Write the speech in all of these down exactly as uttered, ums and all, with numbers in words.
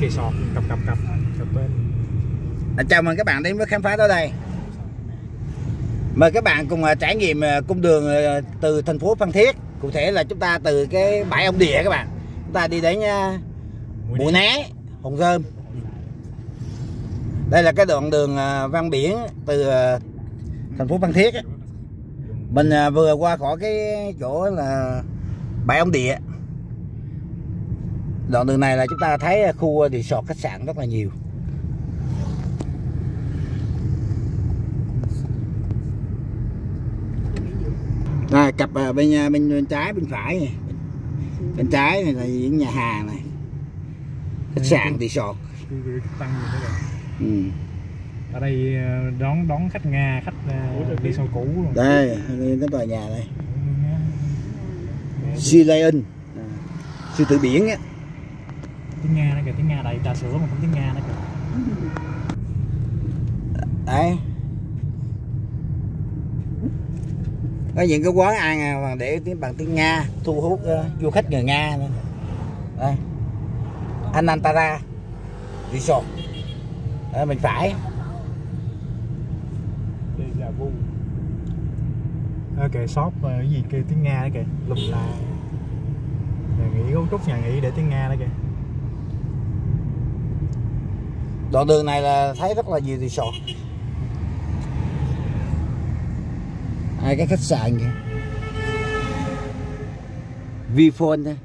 cái resort cặp cặp cặp cặp bên. À, chào mừng các bạn đến với khám phá tới đây. Mời các bạn cùng trải nghiệm cung đường từ thành phố Phan Thiết. Cụ thể là chúng ta từ cái bãi Ông Địa các bạn, chúng ta đi đến Mũi Né, Hòn Rơm. Đây là cái đoạn đường ven biển từ thành phố Phan Thiết ấy. Mình vừa qua khỏi cái chỗ là bãi Ông Địa. Đoạn đường này là chúng ta thấy khu resort khách sạn rất là nhiều. Đây, cặp bên, bên bên trái bên phải này. Bên trái này là những nhà hàng này, khách sạn resort. Ừ. Ở đây đón đón khách Nga, khách đi sau cũ rồi. Đây, cái tòa nhà đây. Si Lion, Sư Tử Biển á. Tiếng Nga đó kìa, tiếng Nga đầy trà sữa mà cũng tiếng Nga đó kìa. Đấy. Có những cái quán ăn mà để tiếng bằng tiếng Nga thu hút uh, du khách người Nga nữa. Đây. Anantara Resort. À, mình phải đây là vùng okay, shop uh, cái gì kêu tiếng Nga đó kìa, lùm là nhà nghỉ, cấu trúc nhà nghỉ để tiếng Nga đó kìa. Đoạn đường này là thấy rất là nhiều resort, hai cái khách sạn kìa, Vietphone thôi,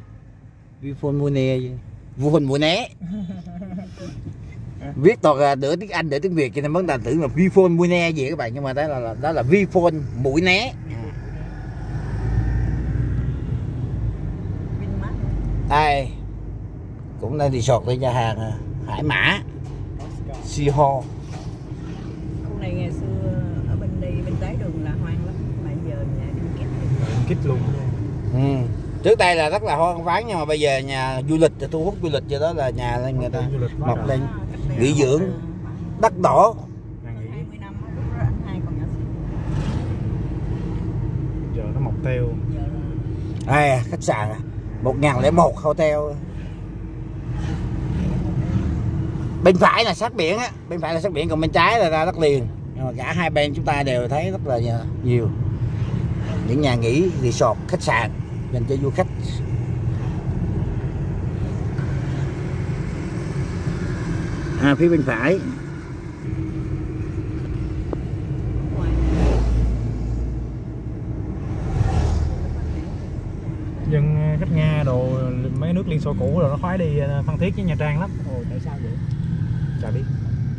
Vietphone Mũi Né, Vietphone Mũi Né. Viết toàn nửa tiếng Anh để tiếng Việt cho nên vấn đề tưởng là Vietphone Mũi Né gì các bạn, nhưng mà đó là đó là Vietphone Mũi Né. Ai cũng đang resort với nhà hàng Hải Mã, Si Ho. Khu này ngày xưa ở bên đây bên trái đường là hoang lắm mà giờ nhà đi kít luôn. Kít luôn. Ừ. Trước đây là rất là hoang vắng nhưng mà bây giờ nhà du lịch thu hút du lịch cho đó là nhà lên người ta mọc lên nghỉ dưỡng đắt đỏ. Giờ nó mọc theo. À, khách sạn à, một không không một hotel. Bên phải là sát biển á, bên phải là sát biển, còn bên trái là ra đất liền. Nhưng mà cả hai bên chúng ta đều thấy rất là nhiều những nhà nghỉ, resort, khách sạn dành cho du khách. À, phía bên phải. Dân khách Nga đồ mấy nước Liên Xô cũ rồi nó khoái đi Phan Thiết với Nha Trang lắm. Ồ, tại sao vậy? Chả biết.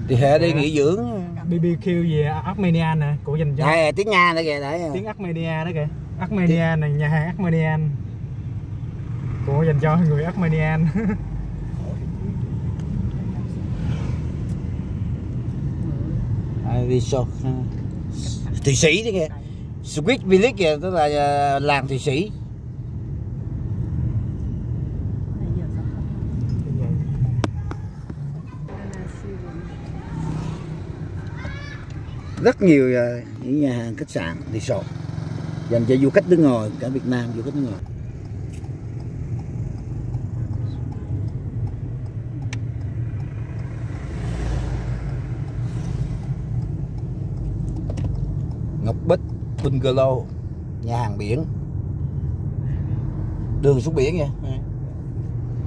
Thì hệ đi nghỉ dưỡng bê bê kiu về Armenian nè, của dành cho. Đây, tiếng Nga đó kìa, đấy. Tiếng Armenia đó kìa. Armenian này, nhà hàng Armenian của dành cho người Armenian. Resort Thụy Sĩ đấy kìa, Sweet Village kìa, tức là làng Thụy Sĩ. Rất nhiều những nhà hàng khách sạn resort dành cho du khách nước ngoài, cả Việt Nam, du khách nước ngoài. Ngọc Bích, bungalow, nhà hàng biển, đường xuống biển kìa,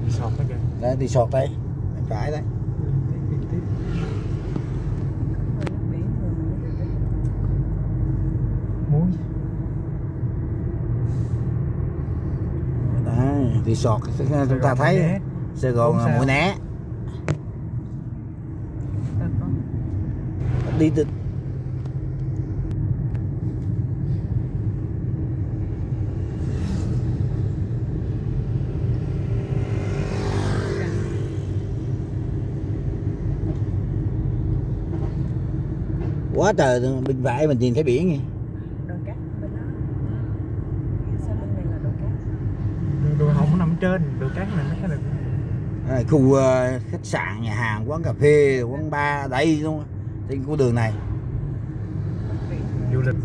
resort đấy kìa, đây resort đây, phải đấy. Resort chúng ta thấy Sài Gòn Mũi Né. Đi từ quá trời bên vải mình nhìn thấy biển nghe. Trên đồ cát này nó là à, khu uh, khách sạn, nhà hàng, quán cà phê, quán bar đây luôn trên khu đường này. Du lịch.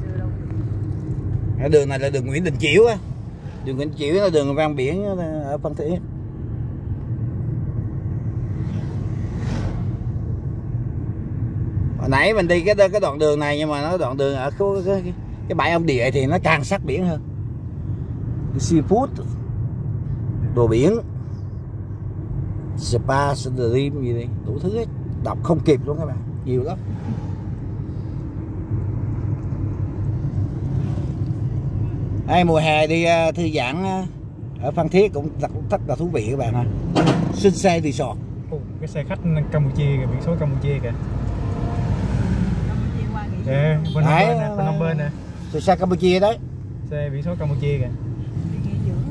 Cái đường này là đường Nguyễn Đình Chiểu á. Đường Nguyễn Chiểu là đường ven biển ở Phan Thiết. nãy mình đi cái cái đoạn đường này, nhưng mà nó đoạn đường ở khu, cái, cái, cái bãi ông Địa thì nó càng sát biển hơn. Seafood, đồ biển, spa, stream gì đi, đủ thứ hết, đọc không kịp luôn các bạn, nhiều lắm. Đây, mùa hè đi thư giãn ở Phan Thiết cũng rất là thú vị các bạn ạ. Sunshine Resort. Ồ, cái xe khách Campuchia kìa, biển số Campuchia kìa. Kìa, bên ông bên nè. Xe Campuchia đấy. Xe biển số Campuchia kìa.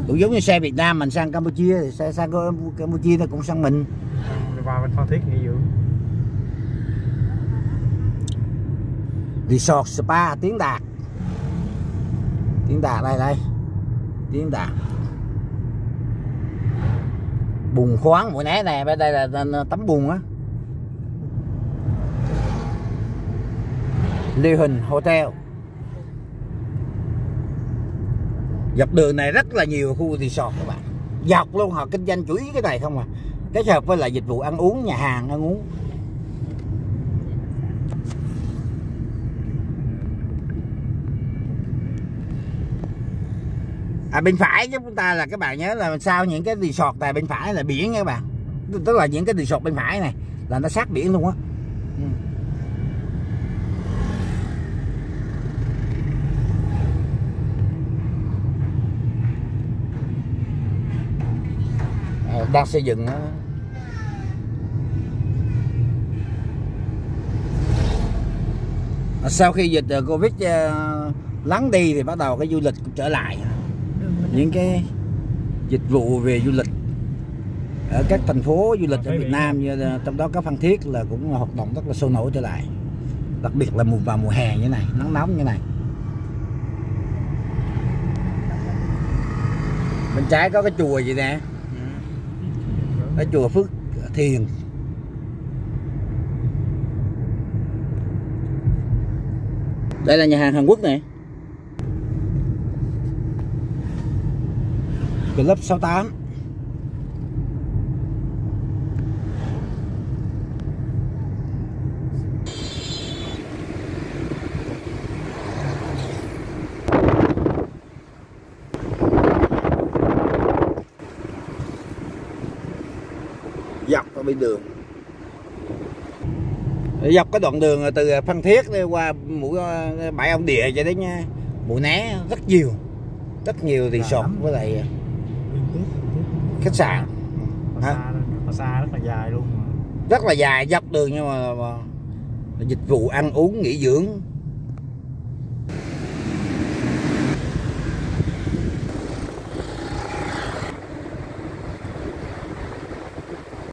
Cũng giống như xe Việt Nam mình sang Campuchia, xe sang Campuchia nó cũng sang mình. Rồi vào bên Phan Thiết nghỉ dưỡng. Resort spa Tiến Đạt. Tiến Đạt đây đây. Tiến Đạt. Bùn khoáng Mũi Né nè, bên đây là tắm bùn á. mười không một hotel. Dọc đường này rất là nhiều khu resort các bạn. Dọc luôn, họ kinh doanh chủ yếu cái này không à. Kết hợp với lại dịch vụ ăn uống, nhà hàng ăn uống. À, bên phải chúng ta là các bạn nhớ là sau những cái resort này bên phải là biển nha các bạn. Tức là những cái resort bên phải này là nó sát biển luôn á. Ừ. À, đang xây dựng đó. À, sau khi dịch Covid lắng đi thì bắt đầu cái du lịch cũng trở lại. Những cái dịch vụ về du lịch ở các thành phố du lịch ở Việt Nam, như trong đó có Phan Thiết, là cũng hoạt động rất là sôi nổi trở lại, đặc biệt là mùa vào mùa hè như thế này, nắng nóng như này. Bên trái có cái chùa gì nè, cái chùa Phước Thiền. Đây là nhà hàng Hàn Quốc này, Club sáu tám. Dọc ở bên đường, dọc cái đoạn đường từ Phan Thiết đi qua mũi bãi ông Địa cho đến Mũi Né rất nhiều, rất nhiều resort với lại khách sạn. Phà Sa rất là dài luôn mà. Rất là dài dọc đường, nhưng mà, mà dịch vụ ăn uống nghỉ dưỡng